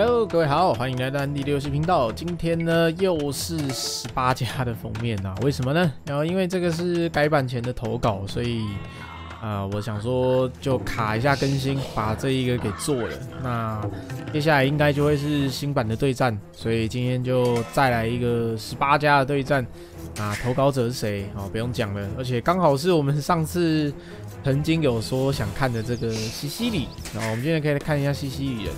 Hello， 各位好，欢迎来到安迪的游戏频道。今天呢又是18+的封面啊，为什么呢？然后因为这个是改版前的投稿，所以我想说就卡一下更新，把这一个给做了。那接下来应该就会是新版的对战，所以今天就再来一个18+的对战。啊，投稿者是谁？哦，不用讲了，而且刚好是我们上次曾经有说想看的这个西西里，然后我们今天可以来看一下西西里人。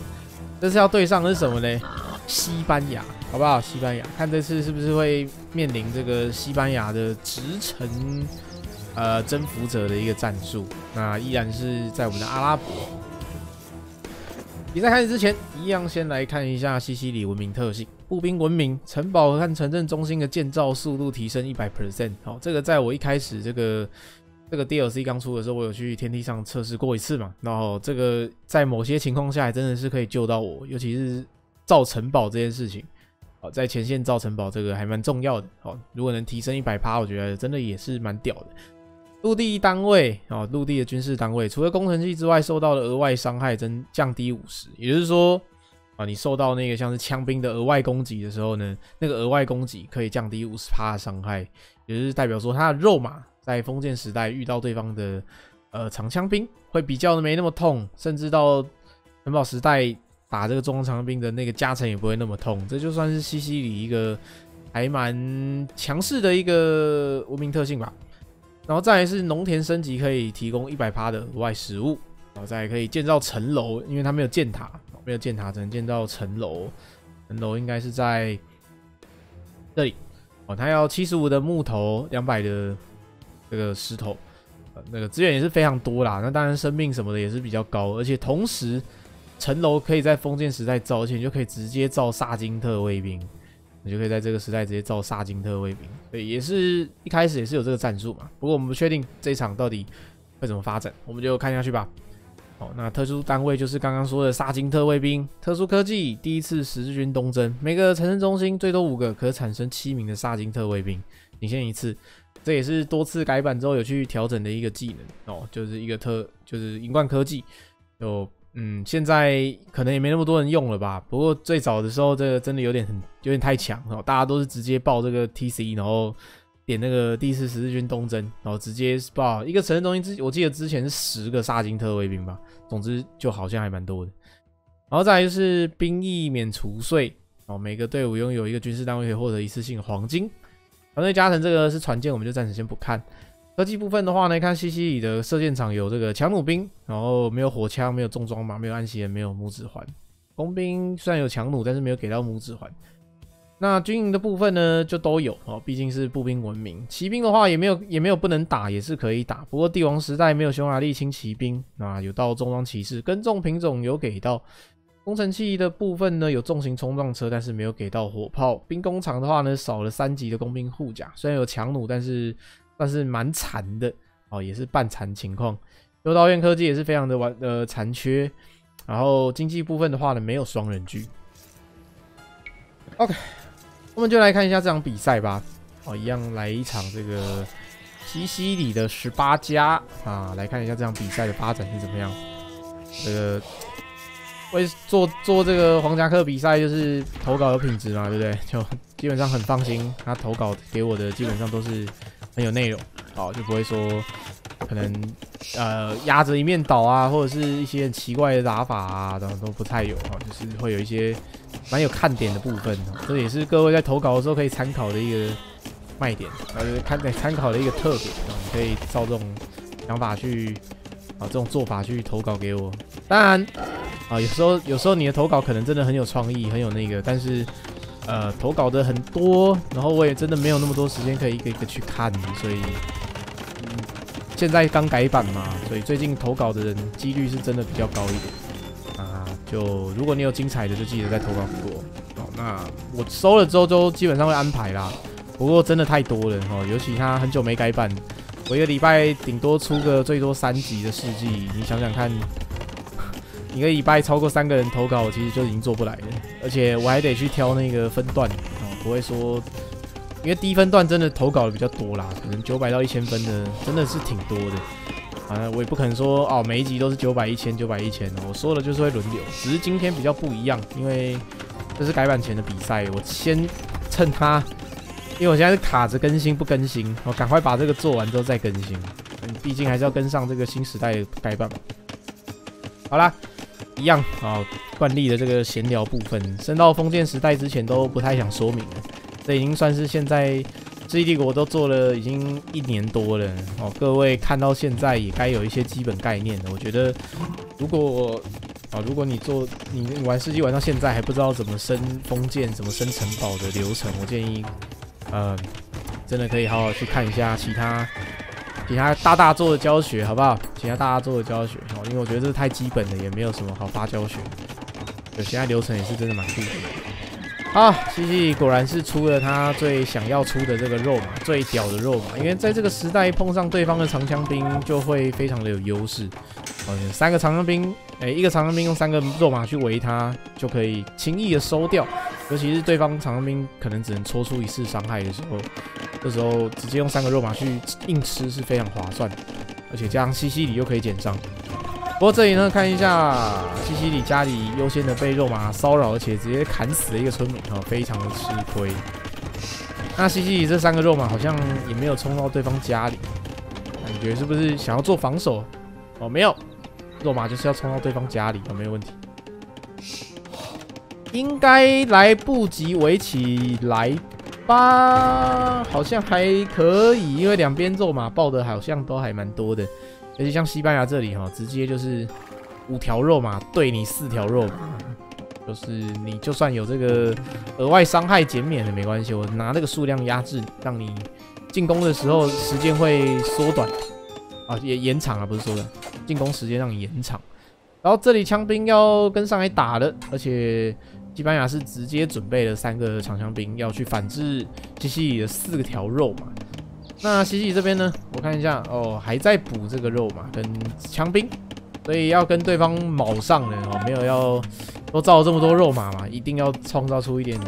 这是要对上的是什么呢？西班牙，好不好？西班牙，看这次是不是会面临这个西班牙的直程征服者的一个战术？那依然是在我们的阿拉伯。比赛开始之前，一样先来看一下西西里文明特性：步兵文明，城堡和城镇中心的建造速度提升 100%。好，这个在我一开始这个 DLC 刚出的时候，我有去天梯上测试过一次嘛，然后这个在某些情况下还真的是可以救到我，尤其是造城堡这件事情，好，在前线造城堡这个还蛮重要的，好，如果能提升 100%， 我觉得真的也是蛮屌的。陆地单位啊，陆地的军事单位，除了攻城器之外，受到的额外伤害降低 50%， 也就是说啊，你受到那个像是枪兵的额外攻击的时候呢，那个额外攻击可以降低 50% 的伤害，也就是代表说它的肉麻。 在封建时代遇到对方的长枪兵会比较没那么痛，甚至到城堡时代打这个中长兵的那个加成也不会那么痛，这就算是西西里一个还蛮强势的一个文明特性吧。然后再来是农田升级可以提供 100% 的额外食物，然后再来可以建造城楼，因为它没有建塔，没有建塔只能建造城楼，城楼应该是在这里哦，它要75的木头， 200的。 这个石头，那个资源也是非常多啦。那当然，生命什么的也是比较高，而且同时城楼可以在封建时代造，而且你就可以直接造萨金特卫兵，你就可以在这个时代直接造萨金特卫兵。对，也是一开始也是有这个战术嘛。不过我们不确定这一场到底会怎么发展，我们就看下去吧。好，那特殊单位就是刚刚说的萨金特卫兵，特殊科技第一次十字军东征，每个城镇中心最多5个，可产生7名的萨金特卫兵，领先一次。 这也是多次改版之后有去调整的一个技能哦，就是银冠科技，现在可能也没那么多人用了吧。不过最早的时候，这个真的有点太强哦，大家都是直接报这个 TC， 然后点那个第四十字军东征，然后直接报一个城镇中心，我记得之前是10个萨金特卫兵吧，总之就好像还蛮多的。然后再来就是兵役免除税哦，每个队伍拥有一个军事单位可以获得一次性的黄金。 团队加成这个是船舰，我们就暂时先不看。科技部分的话呢，看西西里的射箭场有这个强弩兵，然后没有火枪，没有重装马，没有安息人，没有拇指环。工兵虽然有强弩，但是没有给到拇指环。那军营的部分呢，就都有哦，毕竟是步兵文明。骑兵的话也没有不能打，也是可以打。不过帝王时代没有匈牙利轻骑兵，那有到重装骑士，耕种品种有给到。 工程器的部分呢，有重型冲撞车，但是没有给到火炮。兵工厂的话呢，少了3级的工兵护甲，虽然有强弩，但是蛮残的哦，也是半残情况。修道院科技也是非常的残缺。然后经济部分的话呢，没有双人剧。OK， 我们就来看一下这场比赛吧。哦，一样来一场这个西西里的18+啊，来看一下这场比赛的发展是怎么样。会做这个皇家课比赛，就是投稿有品质嘛，对不对？就基本上很放心，他投稿给我的基本上都是很有内容，好，就不会说可能压着一面倒啊，或者是一些奇怪的打法啊，然后都不太有啊，就是会有一些蛮有看点的部分，这也是各位在投稿的时候可以参考的一个卖点，参考的一个特点，可以照这种想法去。 啊，这种做法去投稿给我，当然啊，有时候你的投稿可能真的很有创意，很有那个，但是投稿的很多，然后我也真的没有那么多时间可以一个一个去看，所以现在刚改版嘛，所以最近投稿的人几率是真的比较高一点啊。就如果你有精彩的，就记得再投稿给我。好，那我收了之后就基本上会安排啦，不过真的太多了哦，尤其他很久没改版。 我一个礼拜顶多出个最多3集的事迹，你想想看，一个礼拜超过3个人投稿，我其实就已经做不来了，而且我还得去挑那个分段哦，不会说，因为低分段真的投稿的比较多啦，可能900到1000分的真的是挺多的，我也不可能说哦，每一集都是900、1000、900、1000哦。我说的就是会轮流，只是今天比较不一样，因为这是改版前的比赛，我先趁它，因为我现在是卡着更新不更新，我赶快把这个做完之后再更新，毕竟还是要跟上这个新时代的改版嘛。好啦，一样啊，惯例的这个闲聊部分，升到封建时代之前都不太想说明了，这已经算是现在。《世纪帝国》都做了已经1年多了哦，各位看到现在也该有一些基本概念了。我觉得，如果你玩《世纪》玩到现在还不知道怎么升封建、怎么升城堡的流程，我建议，真的可以好好去看一下其他大作的教学，好不好？其他大作的教学哦，因为我觉得这太基本了，也没有什么好发教学。对，现在流程也是真的蛮复杂的。啊，西西果然是出了他最想要出的这个肉嘛，最屌的肉嘛。因为在这个时代碰上对方的长枪兵，就会非常的有优势。3个长枪兵，一个长枪兵用3个肉马去围他，就可以轻易的收掉。尤其是对方长枪兵可能只能戳出1次伤害的时候，这时候直接用3个肉马去硬吃是非常划算的。而且加上西西里又可以减伤。不过这里呢，看一下西西里家里优先的被肉麻骚扰，而且直接砍死了一个村民哦，非常的吃亏。那西西里这3个肉麻好像也没有冲到对方家里，感觉是不是想要做防守？哦，没有，肉麻就是要冲到对方家里，哦，没有问题。应该来不及围起来吧？好像还可以，因为两边肉麻爆的好像都还蛮多的。而且像西班牙这里哈，直接就是5条肉嘛，对你4条肉嘛，就是你就算有这个额外伤害减免的没关系，我拿这个数量压制，让你进攻的时候时间会缩短啊，也延长啊，不是缩短，进攻时间让你延长。然后这里枪兵要跟上来打了，而且西班牙是直接准备了3个长枪兵要去反制西西里的4条肉嘛。那西西这边呢？我看一下哦，还在补这个肉嘛，跟枪兵，所以要跟对方卯上的哦，没有要都造了这么多肉马嘛，一定要创造出一点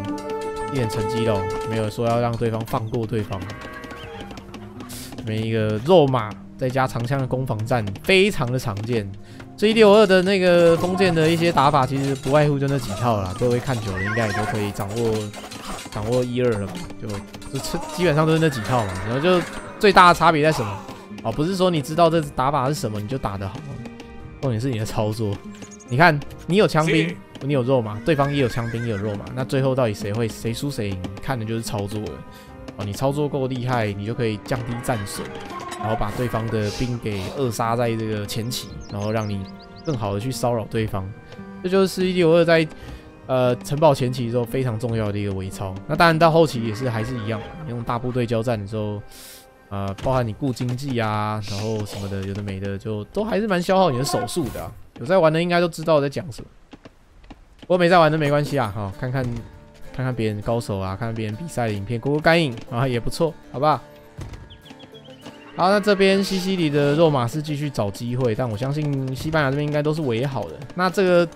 成绩咯，没有说要让对方放过对方。这边一个肉马再加长枪的攻防战，非常的常见。所以162的那个弓箭的一些打法，其实不外乎就那几套啦，各位看久了应该也都可以掌握1、2了吧，就基本上都是那几套嘛。然后就最大的差别在什么？哦，不是说你知道这打法是什么你就打得好，重点是你的操作。你看，你有枪兵，你有肉嘛，对方也有枪兵也有肉嘛，那最后到底谁输谁赢，看的就是操作了。哦，你操作够厉害，你就可以降低战损，然后把对方的兵给扼杀在这个前期，然后让你更好的去骚扰对方。这就是162在。城堡前期的时候非常重要的一个微操，那当然到后期也是还是一样，用大部队交战的时候，包含你顾经济啊，然后什么的，有的没的，就都还是蛮消耗你的手速的啊。有在玩的应该都知道我在讲什么，不过没在玩的没关系啊，好，看看别人高手啊，看看别人比赛的影片，过过干瘾啊也不错，好不好？好，那这边西西里的肉马是继续找机会，但我相信西班牙这边应该都是围好的，那这个。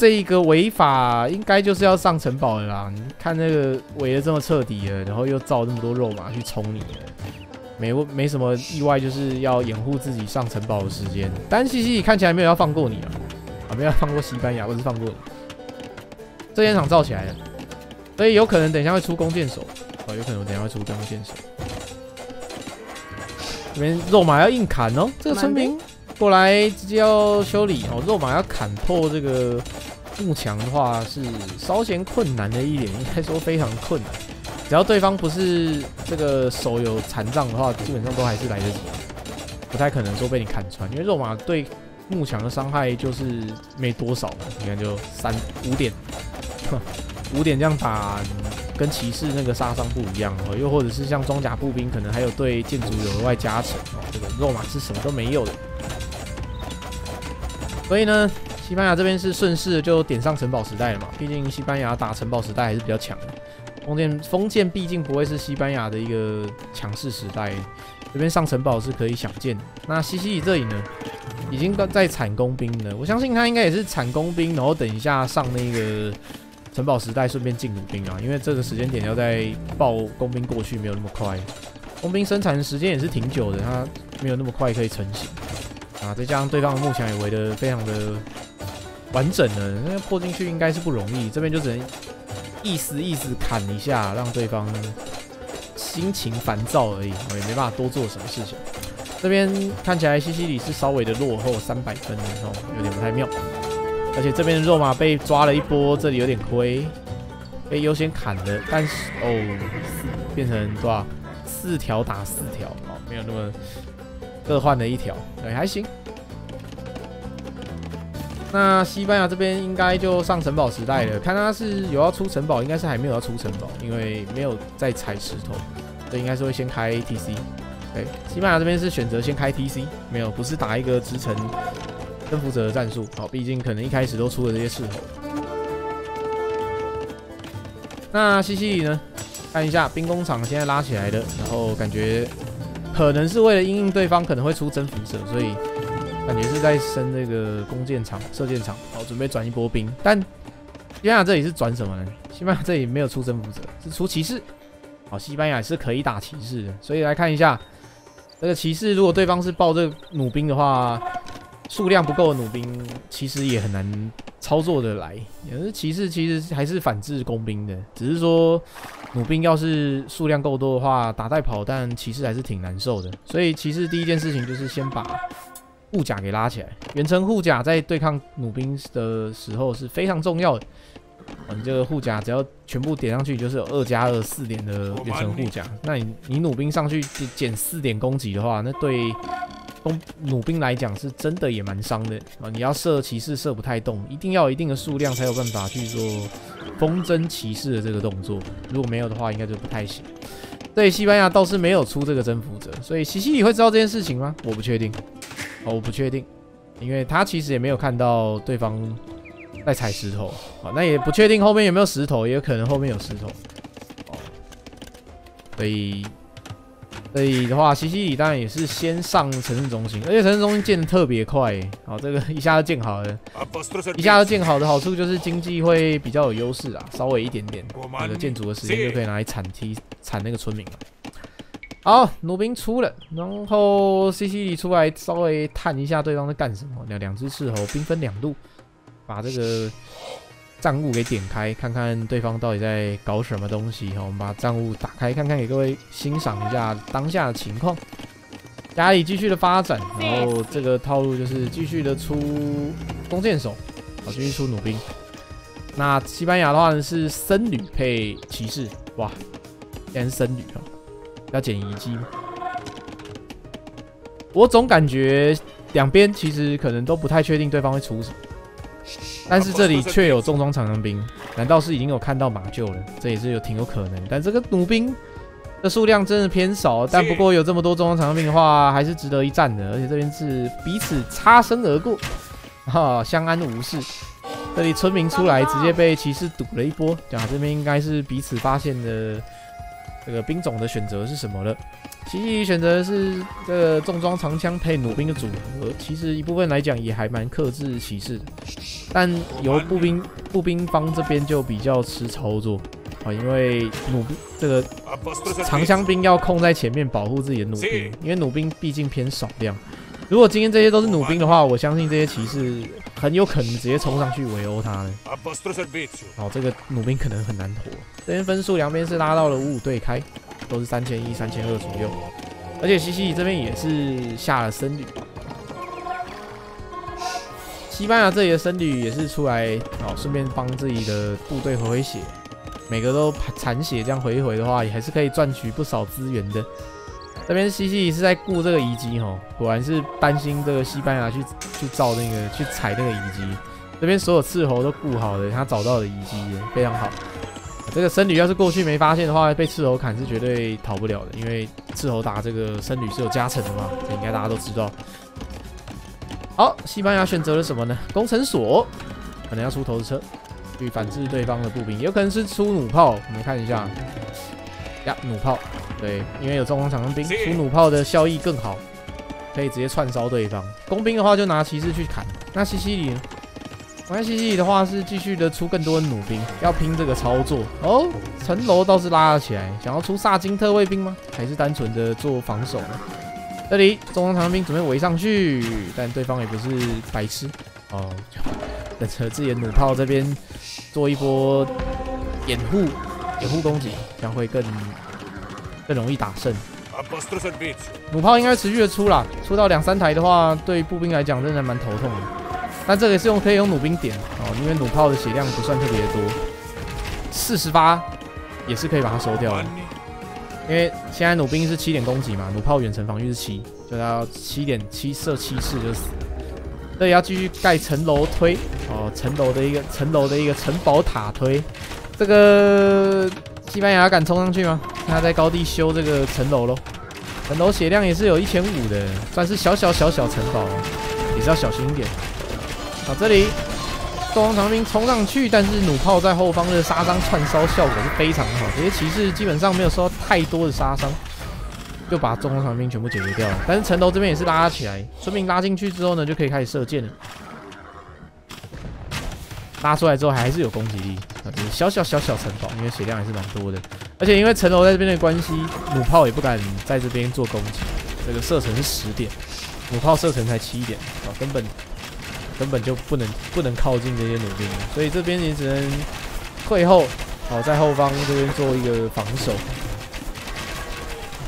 这一个违法应该就是要上城堡了啦！你看那个围得这么彻底了，然后又造那么多肉马去冲你了，没什么意外，就是要掩护自己上城堡的时间。但西西里看起来没有要放过你了，啊，没有要放过西班牙，不是放过你。这烟厂造起来了，所以有可能等一下会出弓箭手，哦，有可能我等一下会出弓箭手。这边肉马要硬砍哦，这个村民。过来直接要修理哦，肉马要砍破这个木墙的话是稍显困难的一点，应该说非常困难。只要对方不是这个手有残障的话，基本上都还是来得及，不太可能说被你砍穿，因为肉马对木墙的伤害就是没多少嘛，你看就5点，5点这样打，跟骑士那个杀伤不一样哦，又或者是像装甲步兵可能还有对建筑有额外加成哦，这个肉马是什么都没有的。所以呢，西班牙这边是顺势就点上城堡时代了嘛，毕竟西班牙打城堡时代还是比较强的。封建毕竟不会是西班牙的一个强势时代，这边上城堡是可以想见的。那西西里这里呢，已经在产工兵了，我相信他应该也是产工兵，然后等一下上那个城堡时代，顺便进弩兵啊，因为这个时间点要再爆工兵过去没有那么快，工兵生产的时间也是挺久的，他没有那么快可以成型啊。再加上对方的木墙也围得非常的完整了，那破进去应该是不容易。这边就只能意思意思砍一下，让对方心情烦躁而已，我也没办法多做什么事情。这边看起来西西里是稍微的落后300分哦，有点不太妙。而且这边的肉马被抓了一波，这里有点亏，被优先砍的，但是哦，变成多少？4条打4条哦，没有那么各换了一条，对，还行。那西班牙这边应该就上城堡时代了，看他是有要出城堡，应该是还没有要出城堡，因为没有在踩石头，所以应该是会先开 TC。对，西班牙这边是选择先开 TC， 没有，不是打一个直程征服者的战术，好，毕竟可能一开始都出了这些势头。那西西里呢？看一下兵工厂现在拉起来了，然后感觉可能是为了因应对方可能会出征服者，所以。感觉是在升那个弓箭场、射箭场，好，准备转一波兵。但西班牙这里是转什么呢？西班牙这里没有出征服者，是出骑士。好，西班牙是可以打骑士的，所以来看一下这个骑士，如果对方是抱这个弩兵的话，数量不够的弩兵其实也很难操作的来。也是骑士其实还是反制弓兵的，只是说弩兵要是数量够多的话，打带跑，但骑士还是挺难受的。所以骑士第一件事情就是先把。护甲给拉起来，远程护甲在对抗弩兵的时候是非常重要的。你这个护甲只要全部点上去，就是有2+2 4点的远程护甲。那你弩兵上去减4点攻击的话，那对弩兵来讲是真的也蛮伤的啊！你要射骑士射不太动，一定要有一定的数量才有办法去做风筝骑士的这个动作。如果没有的话，应该就不太行。对，西班牙倒是没有出这个征服者，所以西西里会知道这件事情吗？我不确定。哦，我不确定，因为他其实也没有看到对方在踩石头，好，那也不确定后面有没有石头，也有可能后面有石头，哦，所以的话，西西里当然也是先上城市中心，而且城市中心建的特别快，好，这个一下就建好了，一下就建好的好处就是经济会比较有优势啊，稍微一点点，那个建筑的时间就可以拿来铲那个村民了。好，弩兵出了，然后 C C 出来稍微探一下对方在干什么。两只斥候兵分2路，把这个战雾给点开，看看对方到底在搞什么东西。好，我们把战雾打开，看看给各位欣赏一下当下的情况。家里继续的发展，然后这个套路就是继续的出弓箭手，好，继续出弩兵。那西班牙的话呢是僧侣配骑士，哇，竟然是僧侣哦。要捡遗迹，我总感觉两边其实可能都不太确定对方会出什么，但是这里却有重装长枪兵，难道是已经有看到马厩了？这也是有挺有可能，但这个弩兵的数量真的偏少，但不过有这么多重装长枪兵的话，还是值得一战的。而且这边是彼此擦身而过，哈，相安无事。这里村民出来直接被骑士堵了一波，啊，这边应该是彼此发现的。这个兵种的选择是什么了？西西里选择是这个重装长枪配弩兵的组合，其实一部分来讲也还蛮克制骑士的，但由步兵方这边就比较吃操作啊，因为弩兵这个长枪兵要控在前面保护自己的弩兵，因为弩兵毕竟偏少量。如果今天这些都是弩兵的话，我相信这些骑士很有可能直接冲上去围殴他的。好，这个弩兵可能很难活。这边分数两边是拉到了55对开，都是3100、3200左右。而且西西里这边也是下了僧侣，西班牙这里的僧侣也是出来，好，顺便帮自己的部队回血，每个都残血这样回一回的话，也还是可以赚取不少资源的。这边西西里是在顾这个遗迹吼，果然是担心这个西班牙去造那个去踩那个遗迹。这边所有斥候都顾好了，他找到了遗迹非常好。这个僧侣要是过去没发现的话，被斥候砍是绝对逃不了的，因为斥候打这个僧侣是有加成的嘛，这应该大家都知道。好，西班牙选择了什么呢？工程所可能要出投石车去反制对方的步兵，也有可能是出弩炮。我们看一下呀，弩炮。对，因为有重装长枪兵，出弩炮的效益更好，可以直接串烧对方。弓兵的话就拿骑士去砍。那西西里呢？我看西西里的话是继续的出更多的弩兵，要拼这个操作哦。城楼倒是拉了起来，想要出萨金特卫兵吗？还是单纯的做防守呢？这里中央长兵准备围上去，但对方也不是白痴哦，等着自己的弩炮这边做一波掩护攻击，将会更容易打胜。弩炮应该持续的出啦，出到2、3台的话，对步兵来讲仍然蛮头痛的。 但这个也是可以用弩兵点哦，因为弩炮的血量不算特别多，48也是可以把它收掉的。因为现在弩兵是7点攻击嘛，弩炮远程防御是7，就要7.7射7次就死。所以要继续盖城楼推哦，城楼的一个城堡塔推。这个西班牙敢冲上去吗？他在高地修这个城楼咯，城楼血量也是有1500的，算是小城堡，也是要小心一点。 啊，这里中央长兵冲上去，但是弩炮在后方的杀伤串烧效果是非常好，这些骑士基本上没有受到太多的杀伤，就把中央长兵全部解决掉了。但是城头这边也是拉起来，村民拉进去之后呢，就可以开始射箭了。拉出来之后还是有攻击力，啊，就是小城堡，因为血量还是蛮多的，而且因为城楼在这边的关系，弩炮也不敢在这边做攻击。这个射程是10点，弩炮射程才7点，啊，根本就不能靠近这些弩兵，所以这边也只能退后，好在后方这边做一个防守。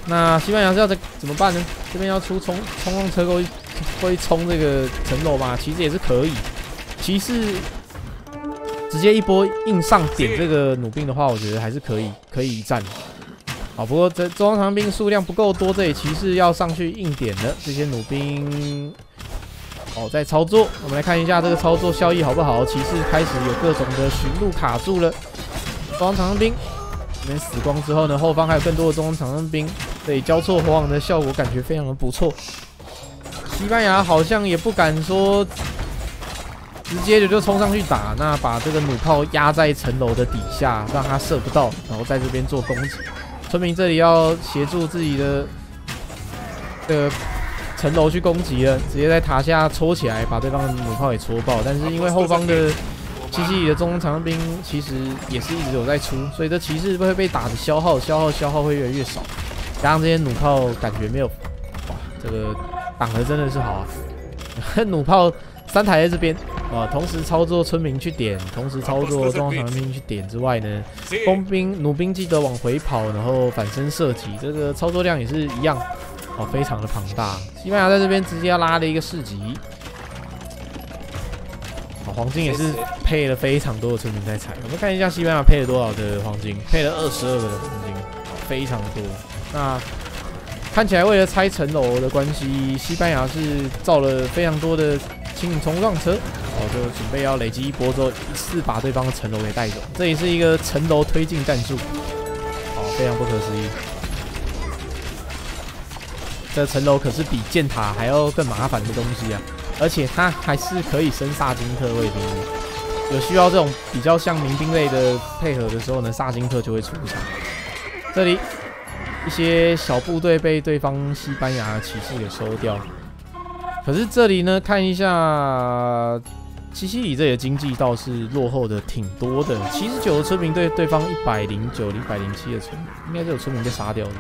那西班牙是要怎么办呢？这边要冲车会冲这个城楼吧？其实也是可以，骑士直接一波硬上点这个弩兵的话，我觉得还是可以一战。好，不过这中央长兵数量不够多，这里骑士要上去硬点的这些弩兵。 哦，在操作，我们来看一下这个操作效益好不好？骑士开始有各种的寻路卡住了，中央长兵这边死光之后呢，后方还有更多的中央长兵，所以交错火网的效果感觉非常的不错。西班牙好像也不敢说直接就冲上去打，那把这个弩炮压在城楼的底下，让他射不到，然后在这边做攻击。村民这里要协助自己的城楼去攻击了，直接在塔下戳起来，把对方的弩炮也戳爆。但是因为后方的七七里的中长兵其实也是一直有在出，所以这骑士会被打的消耗会越来越少。加上这些弩炮感觉没有，哇，这个挡的真的是好啊！弩炮3台在这边啊，同时操作村民去点，同时操作中长兵去点之外呢，弩兵记得往回跑，然后反身射击，这个操作量也是一样。 哦，非常的庞大。西班牙在这边直接要拉了一个市集。好，黄金也是配了非常多的村民在采。我们看一下西班牙配了多少的黄金，配了22个的黄金，非常多。那看起来为了拆城楼的关系，西班牙是造了非常多的轻弩冲撞车，哦，就准备要累积一波之后，一次把对方的城楼给带走。这也是一个城楼推进战术，哦，非常不可思议。 这城楼可是比箭塔还要更麻烦的东西啊，而且它还是可以升萨金特卫兵的。有需要这种比较像民兵类的配合的时候呢，萨金特就会出场。这里一些小部队被对方西班牙骑士给收掉，可是这里呢，看一下西西里这里的经济倒是落后的挺多的，79的村民对对方109、107的村民，应该是有村民被杀掉的。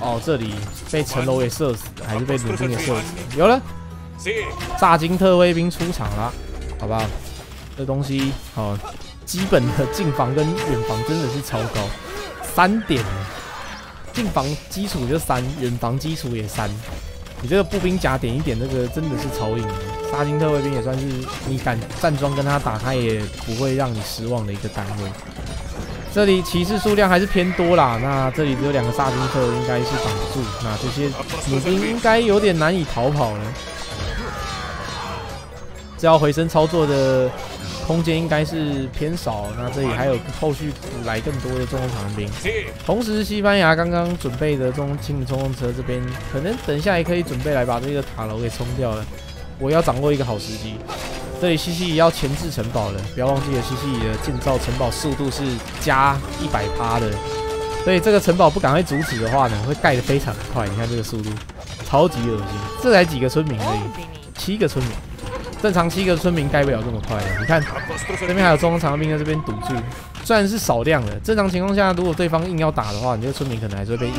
哦，这里被城楼给射死，还是被弩兵给射死？有了，萨金特卫兵出场啦，好吧，这东西哦，基本的近防跟远防真的是超高，3点，近防基础就3，远防基础也3，你这个步兵甲点1点，这个真的是超硬的。萨金特卫兵也算是你敢站桩跟他打，他也不会让你失望的一个单位。 这里骑士数量还是偏多啦，那这里只有2个萨金特，应该是挡不住。那这些弩兵应该有点难以逃跑了。只要回身操作的空间应该是偏少。那这里还有后续来更多的中央长兵。同时，西班牙刚刚准备的轻弩车这边，可能等一下也可以准备来把这个塔楼给冲掉了。我要掌握一个好时机。 这里西西里要前置城堡了，不要忘记了，西西里的建造城堡速度是加100%的，所以这个城堡不赶快阻止的话呢，会盖得非常快。你看这个速度，超级恶心。这才几个村民而已，7个村民，正常7个村民盖不了这么快。你看这边还有中央长兵在这边堵住，虽然是少量了，正常情况下，如果对方硬要打的话，你这个村民可能还是会被硬。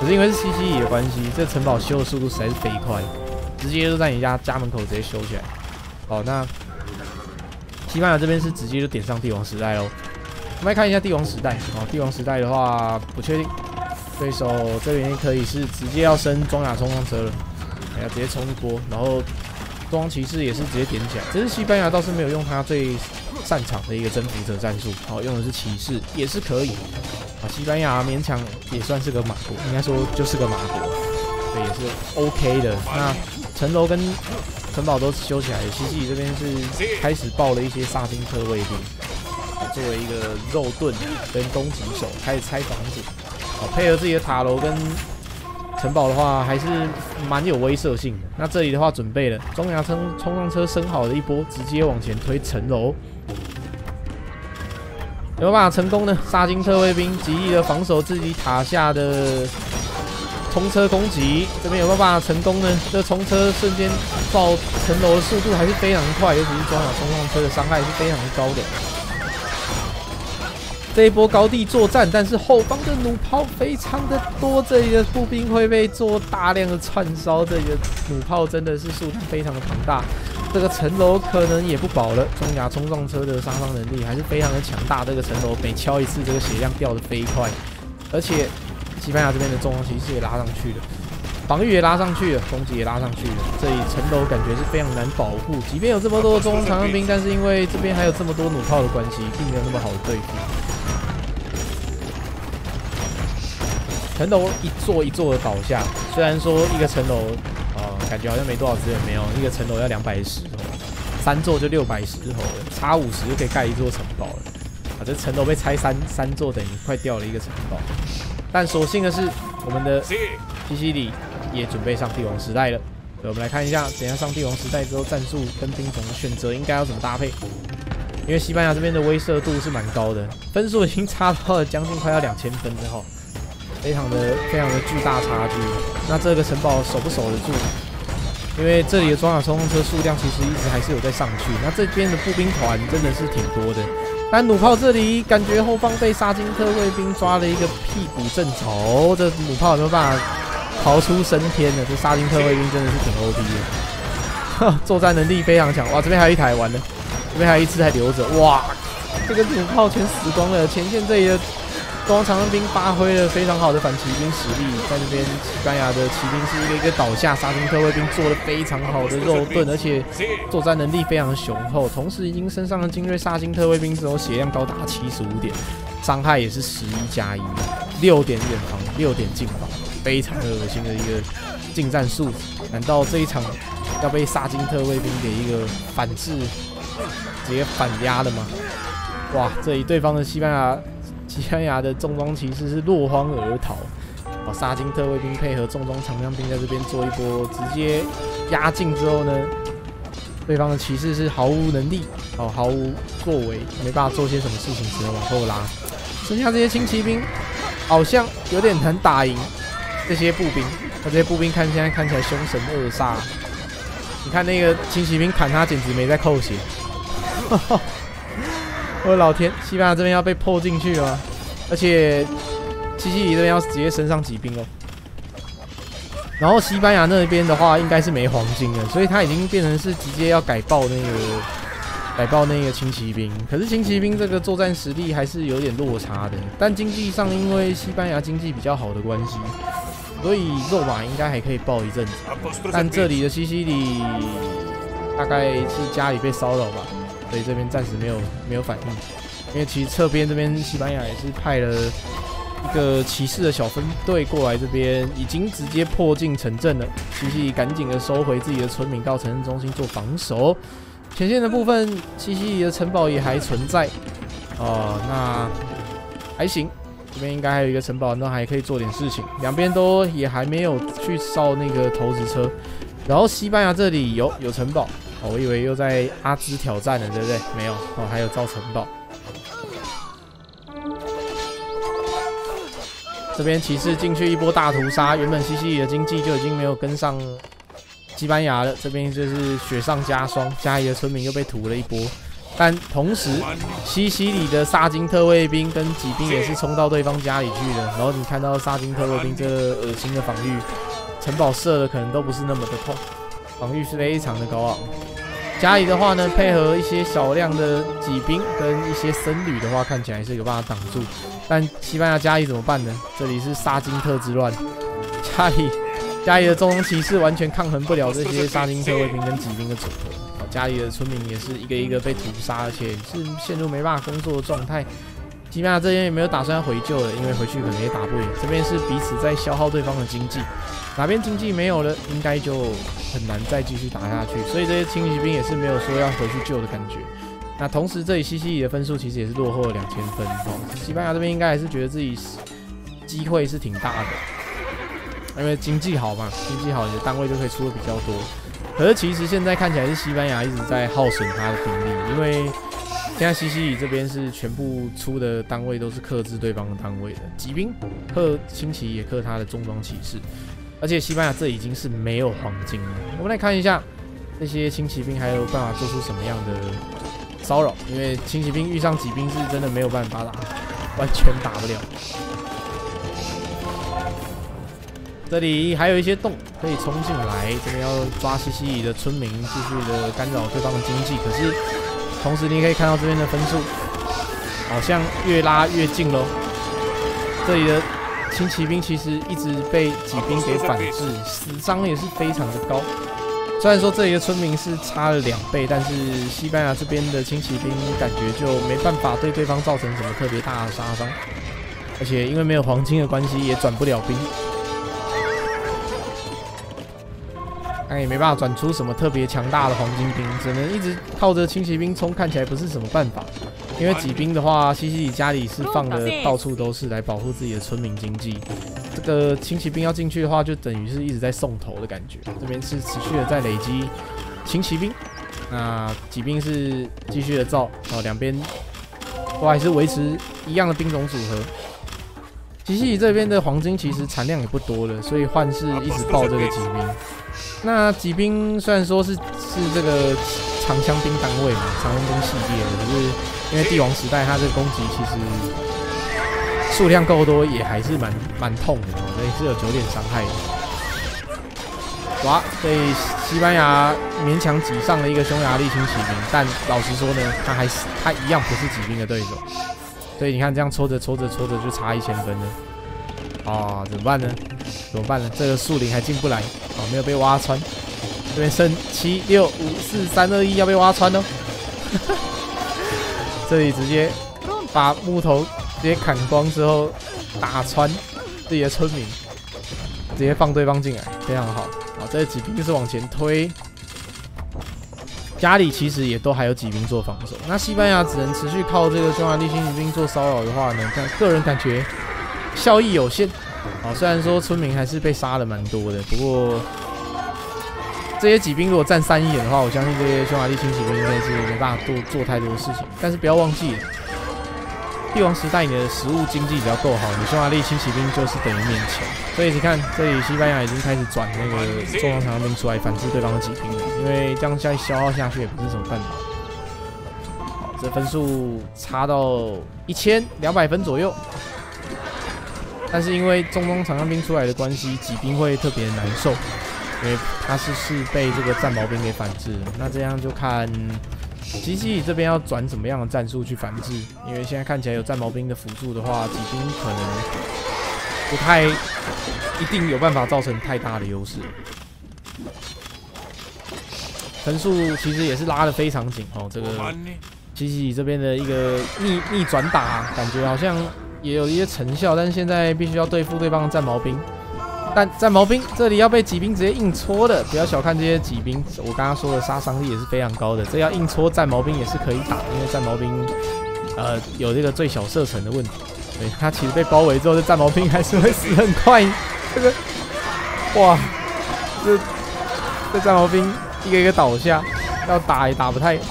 可是因为是 CCE 的关系，这城堡修的速度实在是飞快，直接就在你家门口直接修起来。哦，那西班牙这边是直接就点上帝王时代喽。我们来看一下帝王时代。哦，帝王时代的话不确定，对手这边可以是直接要升装甲冲锋车了，哎呀，直接冲一波，然后装骑士也是直接点起来。只是西班牙倒是没有用他最擅长的一个征服者战术，哦，用的是骑士也是可以。 啊，西班牙勉强也算是个马国，应该说就是个马国，对，也是 OK 的。那城楼跟城堡都修起来了，西西里这边是开始爆了一些萨丁克卫兵，作为一个肉盾跟攻击手开始拆房子，好，配合自己的塔楼跟城堡的话，还是蛮有威慑性的。那这里的话，准备了中牙冲浪车升好的一波，直接往前推城楼。 有没有办法成功呢？萨金特卫兵极力的防守自己塔下的冲车攻击，这边有没有办法成功呢？这冲车瞬间爆城楼的速度还是非常快，尤其是装甲冲撞车的伤害是非常高的。这一波高地作战，但是后方的弩炮非常的多，这里的步兵会被做大量的串烧，这里的弩炮真的是数量非常的庞大。 这个城楼可能也不保了，装甲冲撞车的杀伤能力还是非常的强大。这个城楼每敲一次，这个血量掉得飞快，而且西班牙这边的中央骑士也拉上去了，防御也拉上去了，攻击也拉上去了。这里城楼感觉是非常难保护，即便有这么多的中央长枪兵，但是因为这边还有这么多弩炮的关系，并没有那么好的对付。城楼一座一座的倒下，虽然说一个城楼。 感觉好像没多少资源，没有一个城楼要210头，三座就610头了，差50就可以盖一座城堡了。啊，这城楼被拆三座，等于快掉了一个城堡。但所幸的是，我们的西西里也准备上帝王时代了。对，我们来看一下，等一下上帝王时代之后，战术跟兵种的选择应该要怎么搭配。因为西班牙这边的威慑度是蛮高的，分数已经差到了将近快要2000分了哈，非常的巨大差距。那这个城堡守不守得住？ 因为这里的装甲冲锋车数量其实一直还是有在上去，那这边的步兵团真的是挺多的。但弩炮这里感觉后方被萨金特卫兵抓了一个屁股正朝，这弩炮有没有办法逃出升天的？这萨金特卫兵真的是挺 OP 的，作战能力非常强。哇，这边还有一台完了，这边还有一只还留着。哇，这个弩炮全死光了。前线这里的装甲兵发挥了非常好的反骑兵实力，在这边西班牙的骑兵是一个一个倒下，萨丁特卫兵做了非常好的肉盾，而且作战能力非常雄厚。同时，已经升上了精锐萨丁特卫兵之后，血量高达75点，伤害也是11+1，6点远防，6点近防，非常恶心的一个近战术。难道这一场要被萨丁特卫兵的一个反制直接反压了吗？哇，这里对方的西班牙的重装骑士是落荒而逃，哦，萨金特卫兵配合重装长枪兵在这边做一波直接压境之后呢，对方的骑士是毫无能力，哦，毫无作为，没办法做些什么事情，只能往后拉。剩下这些轻骑兵好像有点难打赢这些步兵，那这些步兵现在看起来凶神恶煞，你看那个轻骑兵砍他简直没在扣血。我的老天，西班牙这边要被破进去了，而且西西里这边要直接升上骑兵了。然后西班牙那边的话，应该是没黄金了，所以他已经变成是直接要改爆那个轻骑兵。可是轻骑兵这个作战实力还是有点落差的，但经济上因为西班牙经济比较好的关系，所以肉马应该还可以爆一阵子。但这里的西西里大概是家里被骚扰吧。 所以这边暂时没有反应，因为其实侧边这边西班牙也是派了一个骑士的小分队过来，这边已经直接破进城镇了。西西里赶紧的收回自己的村民到城镇中心做防守。前线的部分，西西里的城堡也还存在，哦，那还行。这边应该还有一个城堡，那还可以做点事情。两边都也还没有去烧那个投掷车，然后西班牙这里有城堡。 哦，我以为又在阿兹挑战了，对不对？没有哦，还有造城堡。这边骑士进去一波大屠杀，原本西西里的经济就已经没有跟上西班牙了，这边就是雪上加霜，家里的村民又被屠了一波。但同时西西里的萨金特卫兵跟骑兵也是冲到对方家里去了，然后你看到萨金特卫兵这个恶心的防御，城堡射的可能都不是那么的痛，防御是非常的高昂。 家里的话呢，配合一些少量的骑兵跟一些僧侣的话，看起来是有办法挡住。但西班牙家里怎么办呢？这里是萨金特之乱，家里的中东骑士完全抗衡不了这些萨金特卫兵跟骑兵的组合，家里的村民也是一个一个被屠杀，而且是陷入没办法工作的状态。西班牙这边也没有打算要回救了，因为回去可能也打不赢。这边是彼此在消耗对方的经济。 哪边经济没有了，应该就很难再继续打下去，所以这些轻骑兵也是没有说要回去救的感觉。那同时，这里西西里的分数其实也是落后了2000分。西班牙这边应该还是觉得自己机会是挺大的，因为经济好嘛，经济好你的单位就可以出的比较多。可是其实现在看起来是西班牙一直在耗损他的兵力，因为现在西西里这边是全部出的单位都是克制对方的单位的，骑兵克轻骑也克他的重装骑士。 而且西班牙这已经是没有黄金了。我们来看一下这些轻骑兵还有办法做出什么样的骚扰，因为轻骑兵遇上骑兵是真的没有办法打，完全打不了。这里还有一些洞可以冲进来，这边要抓西西里的村民，继续的干扰对方的经济。可是同时你可以看到这边的分数好像越拉越近喽，这里的 轻骑兵其实一直被骑兵给反制，死伤也是非常的高。虽然说这里的村民是差了2倍，但是西班牙这边的轻骑兵感觉就没办法对对方造成什么特别大的杀伤，而且因为没有黄金的关系，也转不了兵，但也没办法转出什么特别强大的黄金兵，只能一直靠着轻骑兵冲，看起来不是什么办法。 因为骑兵的话，西西里家里是放的到处都是，来保护自己的村民经济。这个轻骑兵要进去的话，就等于是一直在送头的感觉。这边是持续的在累积轻骑兵，那骑兵是继续的造哦，两边都还是维持一样的兵种组合。西西里这边的黄金其实产量也不多了，所以换是一直爆这个骑兵。那骑兵虽然说是这个长枪兵单位嘛，长枪兵系列的，可是 因为帝王时代，它这个攻击其实数量够多，也还是蛮痛的，所以是有9点伤害的。哇，所以西班牙勉强挤上了一个匈牙利轻骑兵，但老实说呢，他一样不是骑兵的对手。所以你看，这样抽着就差1000分了。啊，怎么办呢？这个树林还进不来，啊，没有被挖穿。这边剩7、6、5、4、3、2、1，要被挖穿哦。这里直接把木头直接砍光之后，打穿自己的村民，直接放对方进来，非常好。好，这骑兵是往前推，家里其实也都还有骑兵做防守。那西班牙只能持续靠这个匈牙利轻骑兵做骚扰的话呢，但个人感觉效益有限。好，虽然说村民还是被杀了蛮多的，不过 这些骑兵如果占3亿眼的话，我相信这些匈牙利轻骑兵应该是没办法做太多事情。但是不要忘记，帝王时代你的食物经济只要够好，你匈牙利轻骑兵就是等于面前。所以你看，这里西班牙已经开始转那个重装长枪兵出来反制对方的骑兵了，因为这样再消耗下去也不是什么办法。好，这分数差到1200分左右，但是因为重装长枪兵出来的关系，骑兵会特别难受。 因为他是被这个战矛兵给反制，那这样就看西西里这边要转什么样的战术去反制。因为现在看起来有战矛兵的辅助的话，骑兵可能不太一定有办法造成太大的优势。分数其实也是拉得非常紧哦，这个西西里这边的一个逆转打，感觉好像也有一些成效，但是现在必须要对付对方的战矛兵。 但战矛兵这里要被骑兵直接硬戳的，不要小看这些骑兵。我刚刚说的杀伤力也是非常高的，这要硬戳战矛兵也是可以打，因为战矛兵有这个最小射程的问题。对，他其实被包围之后，这战矛兵还是会死很快。这个，哇，这战矛兵一个一个倒下，要打也打不太多，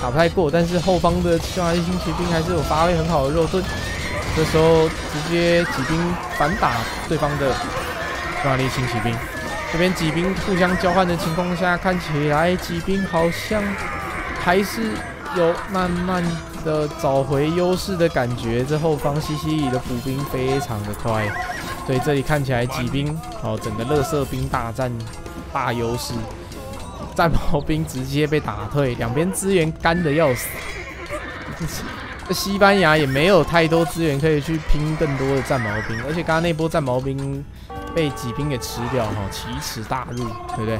打不太过。但是后方的匈牙利轻骑兵还是有发挥很好的肉盾。 这时候直接骑兵反打对方的匈牙利轻骑兵，这边骑兵互相交换的情况下，看起来骑兵好像还是有慢慢的找回优势的感觉。这后方西西里的补兵非常的快，所以这里看起来骑兵哦，整个垃圾兵大战大优势，战矛兵直接被打退，两边资源干的要死。西班牙也没有太多资源可以去拼更多的战矛兵，而且刚刚那波战矛兵被骑兵给吃掉，哈，奇耻大辱，对不对？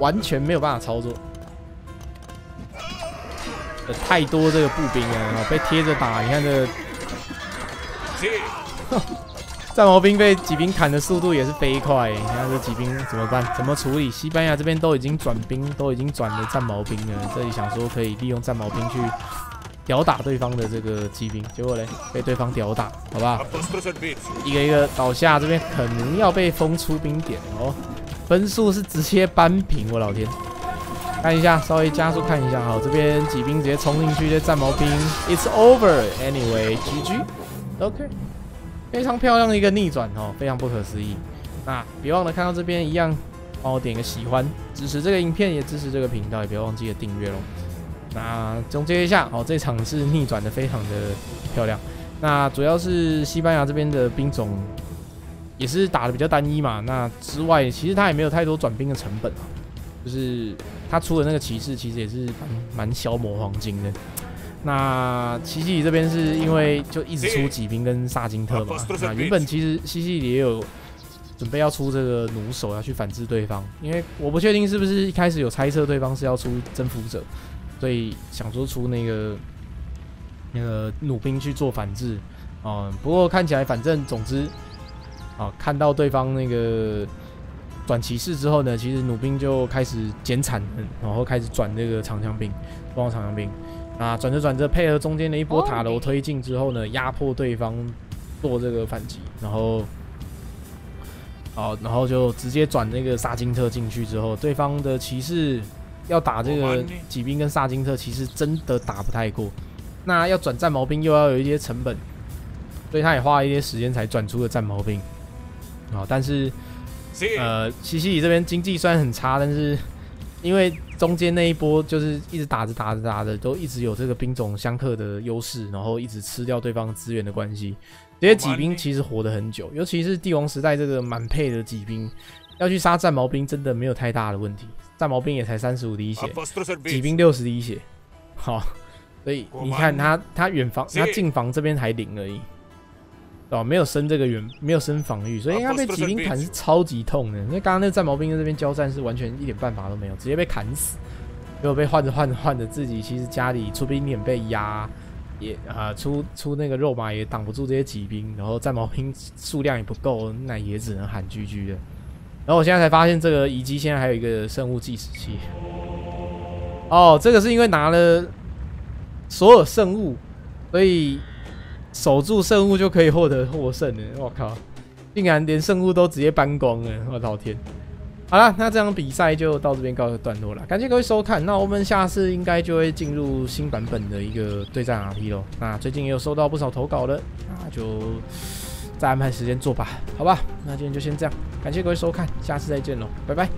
完全没有办法操作。 太多这个步兵了，哦，被贴着打。你看这个战矛兵被骑兵砍的速度也是飞快。你看这骑兵怎么办？怎么处理？西班牙这边都已经转兵，都已经转了战矛兵了。这里想说可以利用战矛兵去吊打对方的这个骑兵，结果嘞被对方吊打，好不好？一个一个倒下，这边可能要被封出兵点哦。分数是直接扳平，我老天！ 看一下，稍微加速看一下哈，这边骑兵直接冲进去，这战矛兵 ，It's over anyway， GG，OK， 非常漂亮的一个逆转哦，非常不可思议。那别忘了看到这边一样，帮我点个喜欢，支持这个影片，也支持这个频道，也别忘记了订阅咯。那总结一下哦，这场是逆转的非常的漂亮。那主要是西班牙这边的兵种也是打的比较单一嘛，那之外其实他也没有太多转兵的成本啊，就是。 他出的那个骑士其实也是蛮消磨黄金的。那西西里这边是因为就一直出骑兵跟萨金特嘛，那原本其实西西里也有准备要出这个弩手要去反制对方，因为我不确定是不是一开始有猜测对方是要出征服者，所以想说出那个弩兵去做反制。不过看起来反正总之看到对方那个。 转骑士之后呢，其实弩兵就开始减产，然后开始转这个长枪兵，装长枪兵。啊，转着转着，配合中间的一波塔楼推进之后呢，压迫对方做这个反击，然后，然后就直接转那个萨金特进去之后，对方的骑士要打这个骑兵跟萨金特，其实真的打不太过。那要转战矛兵又要有一些成本，所以他也花了一些时间才转出了战矛兵。啊，但是。 西西里这边经济虽然很差，但是因为中间那一波就是一直打着，都一直有这个兵种相克的优势，然后一直吃掉对方资源的关系，这些骑兵其实活得很久，尤其是帝王时代这个满配的骑兵，要去杀战矛兵真的没有太大的问题，战矛兵也才35滴血，骑兵60滴血，好，所以你看他远防，他近防这边还0而已。 哦，没有升这个远，没有升防御，所以应该被骑兵砍是超级痛的。因为刚刚那战矛兵在这边交战是完全一点办法都没有，直接被砍死。结果被换着，自己其实家里出兵点被压，也出那个肉麻也挡不住这些骑兵，然后战矛兵数量也不够，那也只能喊 GG 的。然后我现在才发现这个遗迹现在还有一个生物计时器。哦，这个是因为拿了所有圣物，所以。 守住圣物就可以获得获胜了，我靠！竟然连圣物都直接搬光了，我老天！好了，那这场比赛就到这边告一段落了，感谢各位收看。那我们下次应该就会进入新版本的一个对战 RP 咯。那最近也有收到不少投稿了，那就再安排时间做吧，好吧？那今天就先这样，感谢各位收看，下次再见咯，拜拜。